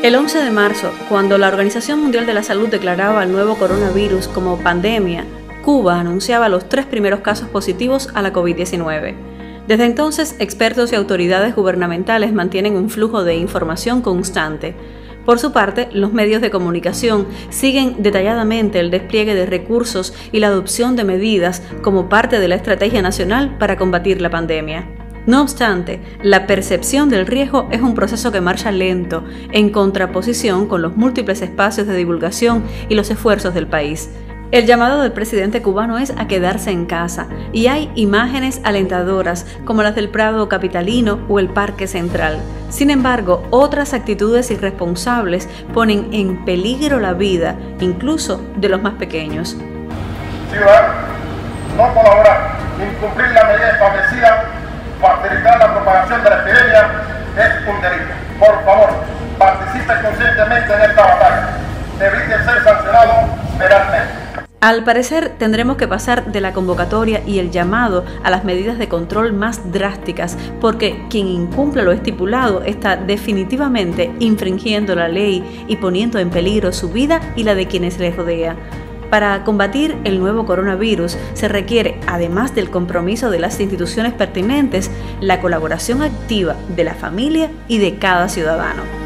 El 11 de marzo, cuando la Organización Mundial de la Salud declaraba el nuevo coronavirus como pandemia, Cuba anunciaba los 3 primeros casos positivos a la COVID-19. Desde entonces, expertos y autoridades gubernamentales mantienen un flujo de información constante. Por su parte, los medios de comunicación siguen detalladamente el despliegue de recursos y la adopción de medidas como parte de la estrategia nacional para combatir la pandemia. No obstante, la percepción del riesgo es un proceso que marcha lento, en contraposición con los múltiples espacios de divulgación y los esfuerzos del país. El llamado del presidente cubano es a quedarse en casa, y hay imágenes alentadoras como las del Prado Capitalino o el Parque Central. Sin embargo, otras actitudes irresponsables ponen en peligro la vida, incluso de los más pequeños. Ciudadanos, no colaborar, incumplir la medida establecida, facilitar la propagación de la epidemia es un delito. Por favor, participen conscientemente en esta batalla. Eviten ser sancionados penalmente. Al parecer, tendremos que pasar de la convocatoria y el llamado a las medidas de control más drásticas, porque quien incumpla lo estipulado está definitivamente infringiendo la ley y poniendo en peligro su vida y la de quienes les rodea. Para combatir el nuevo coronavirus se requiere, además del compromiso de las instituciones pertinentes, la colaboración activa de la familia y de cada ciudadano.